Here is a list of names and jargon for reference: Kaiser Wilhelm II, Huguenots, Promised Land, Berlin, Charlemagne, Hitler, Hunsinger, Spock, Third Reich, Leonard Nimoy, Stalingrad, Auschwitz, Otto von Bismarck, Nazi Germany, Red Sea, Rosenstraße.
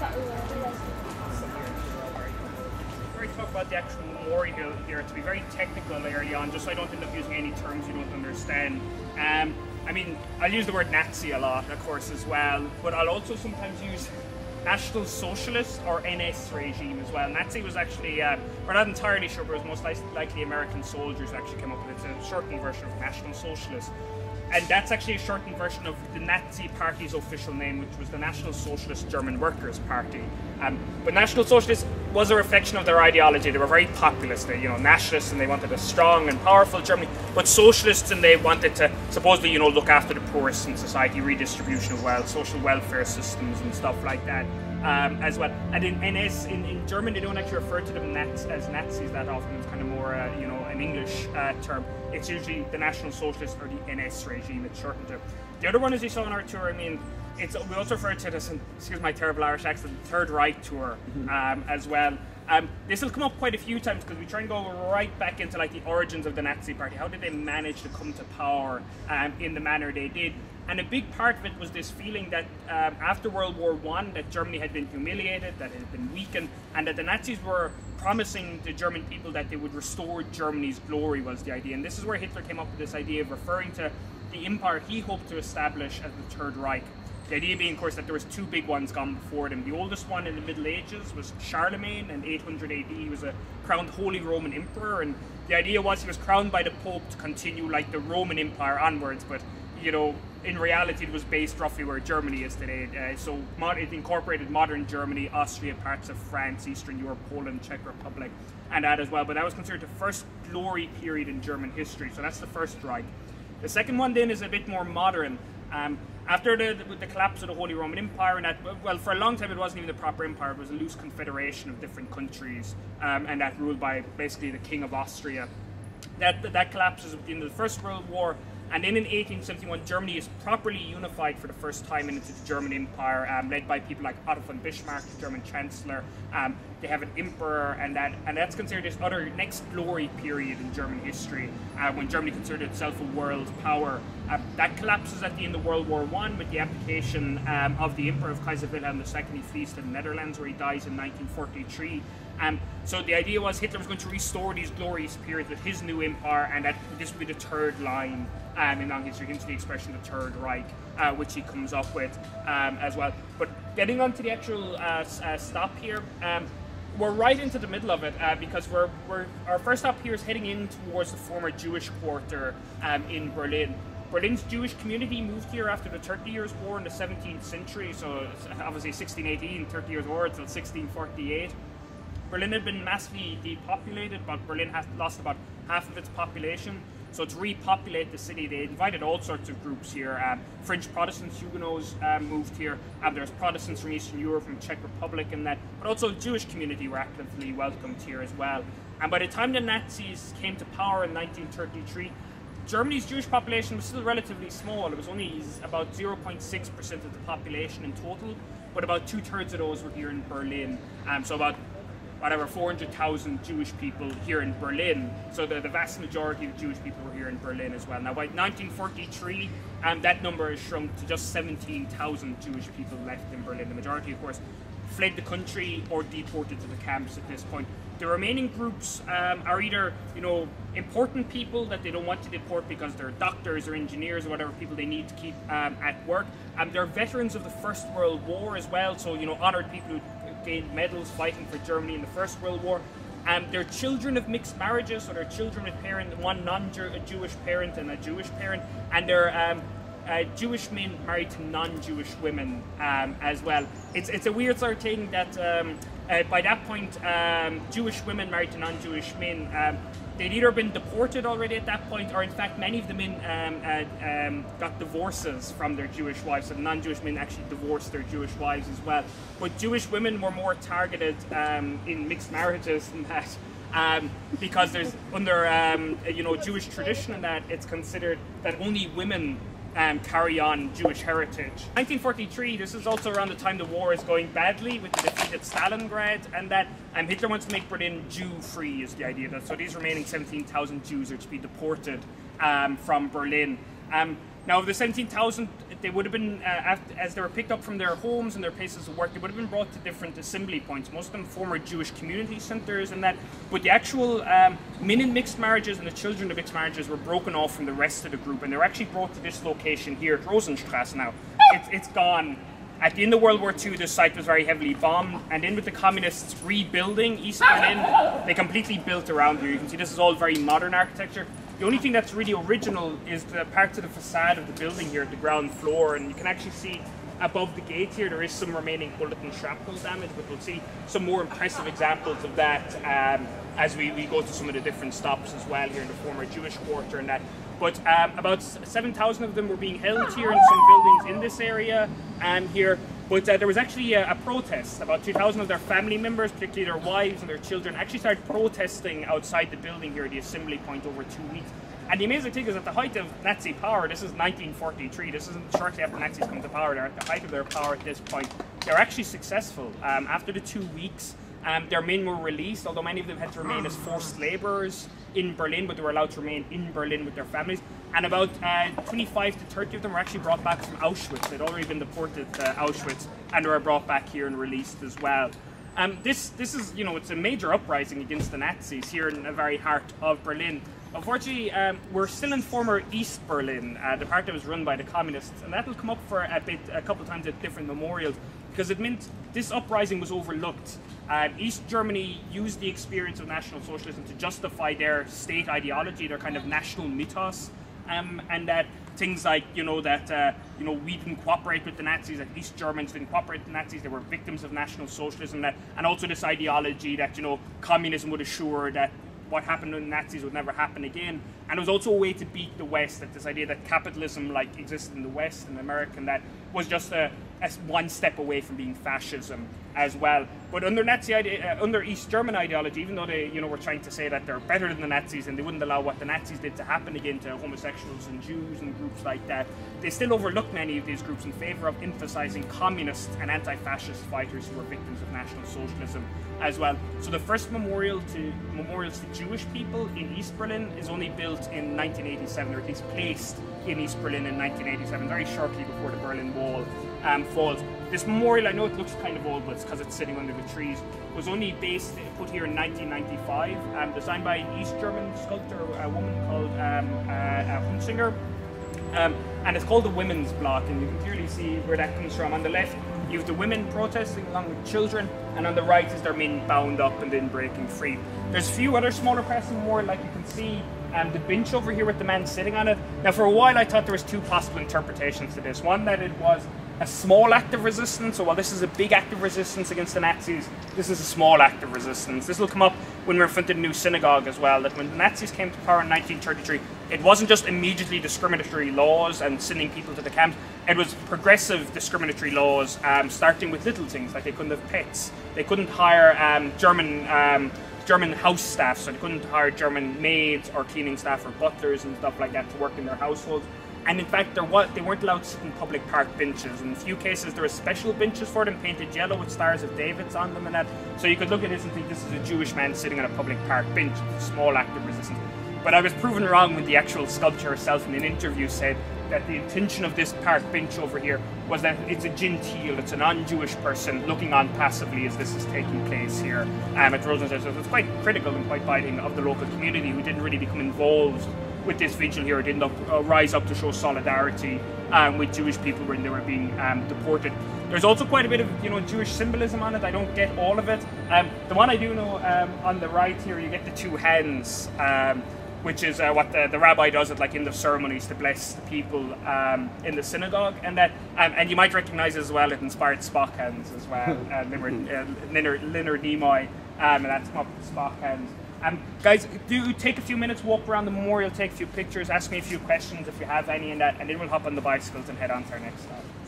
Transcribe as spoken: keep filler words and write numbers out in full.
We're going to talk about the actual memorial here. It's be very technical early on, just so I don't end up using any terms you don't understand. Um, I mean, I'll use the word Nazi a lot, of course, as well, but I'll also sometimes use National Socialist or N S regime as well. Nazi was actually, uh, we're not entirely sure, but it was most li likely American soldiers who actually came up with it. It's a shortened version of National Socialist. And that's actually a shortened version of the Nazi Party's official name, which was the National Socialist German Workers' Party. Um, but National Socialist was a reflection of their ideology. They were very populist. They, you know, nationalists, and they wanted a strong and powerful Germany, but socialists, and they wanted to supposedly, you know, look after the poorest in society, redistribution of wealth, social welfare systems and stuff like that. Um, as well, and in N S, in, in German, they don't actually refer to them Nats, as Nazis that often. It's kind of more, uh, you know, an English uh, term. It's usually the National Socialist or the N S regime. It's shortened to. The other one, as you saw on our tour, I mean, it's we also refer to this. And excuse my terrible Irish accent. The Third Reich tour um, as well. Um, this will come up quite a few times because we try and go right back into like the origins of the Nazi Party. How did they manage to come to power um, in the manner they did? And a big part of it was this feeling that um, after World War One, that Germany had been humiliated, that it had been weakened, and that the Nazis were promising the German people that they would restore Germany's glory was the idea. And this is where Hitler came up with this idea of referring to the empire he hoped to establish as the Third Reich. The idea being, of course, that there was two big ones gone before them. The oldest one in the Middle Ages was Charlemagne in eight hundred A D. He was a crowned Holy Roman Emperor, and the idea was he was crowned by the Pope to continue like the Roman Empire onwards, but you know, in reality, it was based roughly where Germany is today. Uh, so mod it incorporated modern Germany, Austria, parts of France, Eastern Europe, Poland, Czech Republic, and that as well. But that was considered the first glory period in German history. So that's the first Reich. The second one then is a bit more modern. Um, after the, the, the collapse of the Holy Roman Empire, and that, well, for a long time, it wasn't even the proper empire. It was a loose confederation of different countries, um, and that ruled by basically the King of Austria. That, that, that collapses at the end of the First World War. And then in eighteen seventy-one, Germany is properly unified for the first time into the German Empire, um, led by people like Otto von Bismarck, the German Chancellor. Um, they have an emperor, and that and that's considered this other next glory period in German history, uh, when Germany considered itself a world power. Uh, that collapses at the end of World War One with the abdication um, of the emperor of Kaiser Wilhelm the Second. He flees to the Netherlands, where he dies in nineteen forty-three. Um, so the idea was Hitler was going to restore these glorious periods with his new empire, and that this would be the third line um, in long history, hence the expression the Third Reich, uh, which he comes up with um, as well. But getting on to the actual uh, uh, stop here, um, we're right into the middle of it uh, because we're, we're, our first stop here is heading in towards the former Jewish quarter um, in Berlin. Berlin's Jewish community moved here after the Thirty Years' War in the seventeenth century, so obviously sixteen eighteen, Thirty Years' War until sixteen forty-eight. Berlin had been massively depopulated, but Berlin has lost about half of its population. So to repopulate the city, they invited all sorts of groups here. Um, French Protestants, Huguenots uh, moved here. Um, there's Protestants from Eastern Europe, from Czech Republic and that, but also the Jewish community were actively welcomed here as well. And by the time the Nazis came to power in nineteen thirty-three, Germany's Jewish population was still relatively small. It was only about zero point six percent of the population in total, but about two-thirds of those were here in Berlin. Um, so about whatever, four hundred thousand Jewish people here in Berlin. So the, the vast majority of Jewish people were here in Berlin as well. Now by nineteen forty-three, um, that number has shrunk to just seventeen thousand Jewish people left in Berlin. The majority, of course, fled the country or deported to the camps at this point. The remaining groups um, are either, you know, important people that they don't want to deport because they're doctors or engineers or whatever people they need to keep um, at work. Um, they're veterans of the First World War as well, so, you know, honored people who gained medals fighting for Germany in the First World War. Um, they're children of mixed marriages, so they're children with parent, one non-Jewish parent and a Jewish parent, and they're um, uh, Jewish men married to non-Jewish women um, as well. It's, it's a weird sort of thing that um, uh, by that point, um, Jewish women married to non-Jewish men, um, they'd either been deported already at that point, or in fact, many of the men um, uh, um, got divorces from their Jewish wives. So non-Jewish men actually divorced their Jewish wives as well. But Jewish women were more targeted um, in mixed marriages than that, um, because there's under um, you know Jewish tradition and that it's considered that only women um, carry on Jewish heritage. nineteen forty-three. This is also around the time the war is going badly with the defeat at Stalingrad, and that. Um, Hitler wants to make Berlin Jew-free is the idea. That so these remaining seventeen thousand Jews are to be deported um, from Berlin. Um, Now, of the seventeen thousand, they would have been, uh, after, as they were picked up from their homes and their places of work, they would have been brought to different assembly points, most of them former Jewish community centers and that. But the actual um, men in mixed marriages and the children of mixed marriages were broken off from the rest of the group, and they were actually brought to this location here at Rosenstraße now. It's, it's gone. At the end of World War Two, this site was very heavily bombed, and then with the communists rebuilding East Berlin, they completely built around here. You can see this is all very modern architecture. The only thing that's really original is the part of the facade of the building here at the ground floor, and you can actually see above the gate here there is some remaining bullet and shrapnel damage, but we'll see some more impressive examples of that um, as we, we go to some of the different stops as well here in the former Jewish quarter and that. But um, about seven thousand of them were being held here in some buildings in this area and here. But uh, there was actually a, a protest. About two thousand of their family members, particularly their wives and their children, actually started protesting outside the building here, the assembly point, over two weeks. And the amazing thing is, at the height of Nazi power, this is nineteen forty-three, this isn't shortly after Nazis come to power, they're at the height of their power at this point, they're actually successful. Um, after the two weeks, um, their men were released, although many of them had to remain as forced laborers in Berlin, but they were allowed to remain in Berlin with their families. And about uh, twenty-five to thirty of them were actually brought back from Auschwitz. They'd already been deported to Auschwitz and they were brought back here and released as well. Um, this, this is, you know, it's a major uprising against the Nazis here in the very heart of Berlin. Unfortunately, um, we're still in former East Berlin, uh, the part that was run by the communists, and that'll come up for a bit, a couple of times at different memorials, because it meant this uprising was overlooked. Uh, East Germany used the experience of National Socialism to justify their state ideology, their kind of national mythos. Um, and that things like, you know, that, uh, you know, we didn't cooperate with the Nazis, that East Germans didn't cooperate with the Nazis, they were victims of National Socialism, that, and also this ideology that, you know, communism would assure that what happened to the Nazis would never happen again. And it was also a way to beat the West, that this idea that capitalism, like, existed in the West and America, and that was just a, a one step away from being fascism as well. But under Nazi, uh, under East German ideology, even though they, you know, were trying to say that they're better than the Nazis and they wouldn't allow what the Nazis did to happen again to homosexuals and Jews and groups like that, they still overlooked many of these groups in favor of emphasizing communist and anti-fascist fighters who were victims of National Socialism as well. So the first memorial to memorials to Jewish people in East Berlin is only built in nineteen eighty-seven, or at least placed in East Berlin in nineteen eighty-seven, very shortly before the Berlin Wall um, falls. This memorial, I know it looks kind of old, but it's because it's sitting under the trees, was only based, put here in nineteen ninety-five, um, designed by an East German sculptor, a woman called um, uh, uh, Hunsinger, um, and it's called the Women's Block, and you can clearly see where that comes from. On the left, you have the women protesting along with children, and on the right is their men bound up and then breaking free. There's a few other smaller parts of the memorial, like you can see, Um, the bench over here with the man sitting on it. Now, for a while I thought there was two possible interpretations to this. One, that it was a small act of resistance, so while this is a big act of resistance against the Nazis, this is a small act of resistance. This will come up when we're in front of the new synagogue as well, that when the Nazis came to power in nineteen thirty-three, it wasn't just immediately discriminatory laws and sending people to the camps, it was progressive discriminatory laws, um, starting with little things, like they couldn't have pets, they couldn't hire um, German um, German house staff, so they couldn't hire German maids or cleaning staff or butlers and stuff like that to work in their households. And in fact, there was, they weren't allowed to sit in public park benches. In a few cases, there were special benches for them, painted yellow with stars of David's on them and that. So you could look at this and think this is a Jewish man sitting on a public park bench. It's a small act of resistance. But I was proven wrong when the actual sculpture herself in an interview said that the intention of this park bench over here was that it's a genteel, it's a non-Jewish person looking on passively as this is taking place here um, at Rosenstraße. So it's quite critical and quite biting of the local community who didn't really become involved with this vigil here, didn't up, uh, rise up to show solidarity um, with Jewish people when they were being um, deported. There's also quite a bit of, you know, Jewish symbolism on it. I don't get all of it. Um, the one I do know um, on the right here, you get the two hands, um, which is uh, what the, the rabbi does at like end of ceremonies to bless the people um, in the synagogue, and that um, and you might recognize as well it inspired Spock hands as well. uh, they were, uh, Leonard, Leonard Nimoy, um, and that's come up with Spock hands. Um, guys, do take a few minutes, walk around the memorial, take a few pictures, ask me a few questions if you have any in that, and then we'll hop on the bicycles and head on to our next stop.